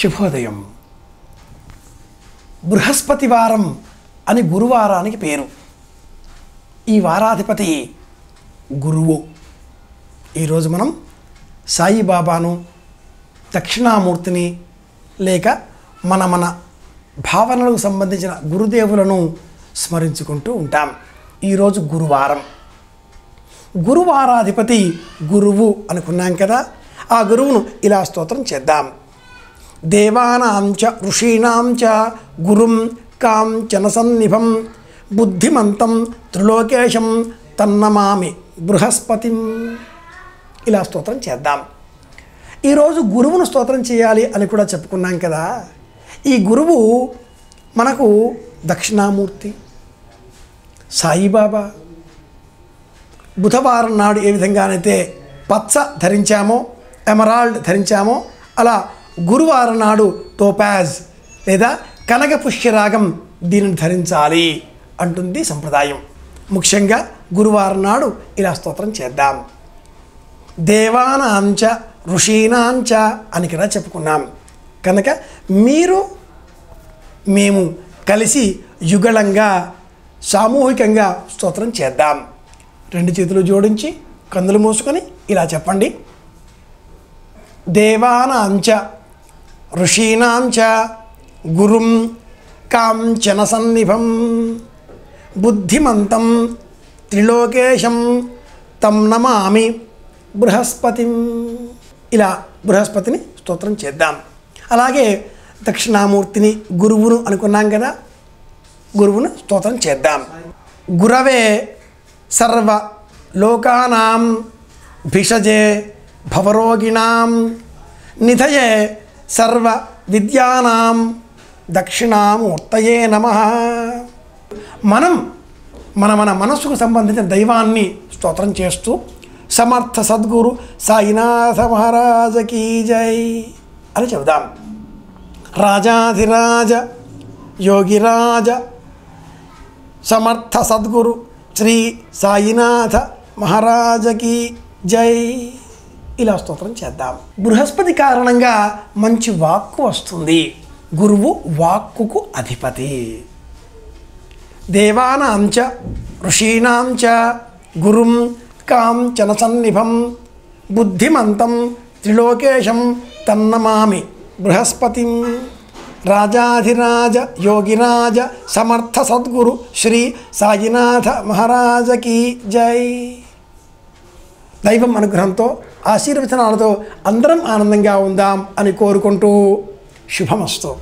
శుభోదయం. బృహస్పతివారం అని గురువారానికి పేరు. ఈ వారాధిపతి గురువు. ఈరోజు మనం సాయిబాబాను, దక్షిణామూర్తిని లేక మన భావనలకు సంబంధించిన గురుదేవులను స్మరించుకుంటూ ఉంటాం. ఈరోజు గురువారం. గురువారాధిపతి గురువు అనుకున్నాం కదా, ఆ గురువును ఇలా స్తోత్రం చేద్దాం. దేవానాం చ ఋషీణాం చ గురుం కాంచన సన్నిభం బుద్ధిమంతం త్రిలోకేశం తన్నమామి బృహస్పతిం. ఇలా స్తోత్రం చేద్దాం. ఈరోజు గురువును స్తోత్రం చేయాలి అని కూడా చెప్పుకున్నాం కదా. ఈ గురువు మనకు దక్షిణామూర్తి, సాయిబాబా. బుధవారం నాడు ఏ విధంగానైతే పచ్చ ధరించామో, ఎమరాల్డ్ ధరించామో, అలా గురువారం నాడు టోపాజ్ లేదా కనక పుష్యరాగం దీనిని ధరించాలి అంటుంది సంప్రదాయం. ముఖ్యంగా గురువారం నాడు ఇలా స్తోత్రం చేద్దాం. దేవానాంచ ఋషీనాంచ అని కదా చెప్పుకున్నాం. కనుక మీరు మేము కలిసి యుగళంగా సామూహికంగా స్తోత్రం చేద్దాం. రెండు చేతులు జోడించి కందులు మూసుకొని ఇలా చెప్పండి. దేవానాంచ ఋషీణాంచ గురుం కాంచన సన్నిభం బుద్ధిమంతం త్రిలోకేశం తం నమామి బృహస్పతిం. ఇలా బృహస్పతిని స్తోత్రం చేద్దాం. అలాగే దక్షిణామూర్తిని, గురువును అనుకున్నాం కదా, గురువును స్తోత్రం చేద్దాం. గురవే సర్వ లోకానాం భిషజే భవరోగిణాం నిధయే సర్వ విద్యానాం దక్షిణామూర్తయే నమః. మనం మన మనసుకు సంబంధించిన దైవాన్ని స్తోత్రం చేస్తూ సమర్థ సద్గురు సాయినాథ మహారాజ్ కీ జై అని చెబుదాం. రాజాధిరాజ యోగిరాజ సమర్థ సద్గురు శ్రీ సాయినాథ మహారాజ్ కీ జై. ఇలా స్తోత్రం చేద్దాం. బృహస్పతి కారణంగా మంచి వాక్కు వస్తుంది. గురువు వాక్కుకు అధిపతి. దేవానాంచ ఋషీణాంచ గురుం కాంచన సన్నిభం బుద్ధిమంతం త్రిలోకేశం తన్నమామి బృహస్పతిం. రాజాధిరాజ యోగిరాజ సమర్థ సద్గురు శ్రీ సాయినాథ మహారాజ్ కీ జై. దైవం అనుగ్రహంతో, ఆశీర్వచనాలతో అందరం ఆనందంగా ఉందాం అని కోరుకుంటూ శుభమస్తు.